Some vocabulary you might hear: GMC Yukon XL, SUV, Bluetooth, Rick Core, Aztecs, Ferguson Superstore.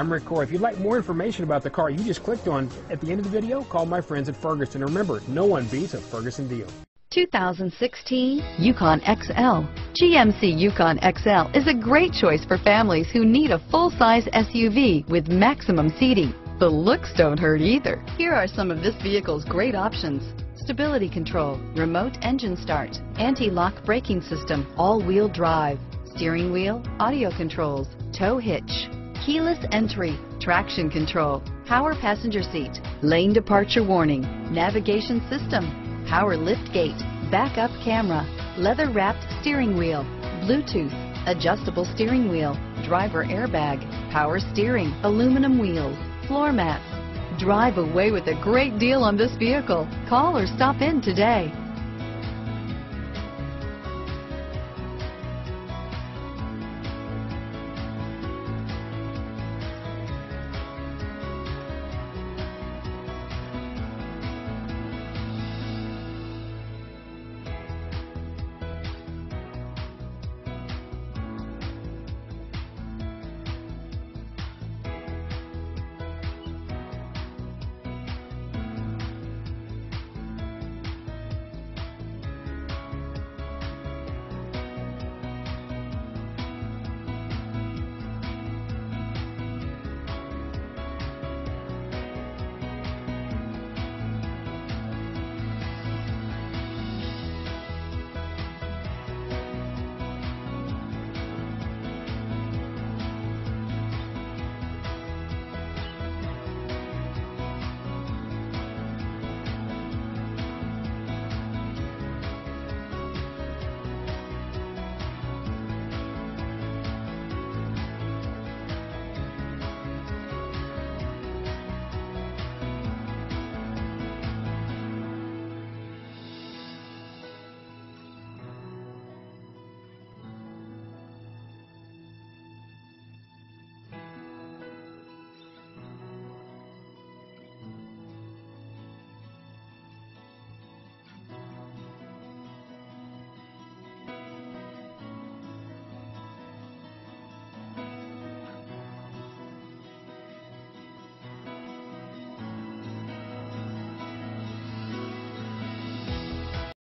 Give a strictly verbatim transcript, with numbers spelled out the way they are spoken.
I'm Rick Core. If you'd like more information about the car you just clicked on at the end of the video, call my friends at Ferguson. Remember, no one beats a Ferguson deal. two thousand sixteen Yukon X L. G M C Yukon X L is a great choice for families who need a full-size S U V with maximum seating. The looks don't hurt either. Here are some of this vehicle's great options: stability control, remote engine start, anti-lock braking system, all-wheel drive, steering wheel audio controls, tow hitch, keyless entry, traction control, power passenger seat, lane departure warning, navigation system, power liftgate, backup camera, leather-wrapped steering wheel, Bluetooth, adjustable steering wheel, driver airbag, power steering, aluminum wheels, floor mats. Drive away with a great deal on this vehicle. Call or stop in today.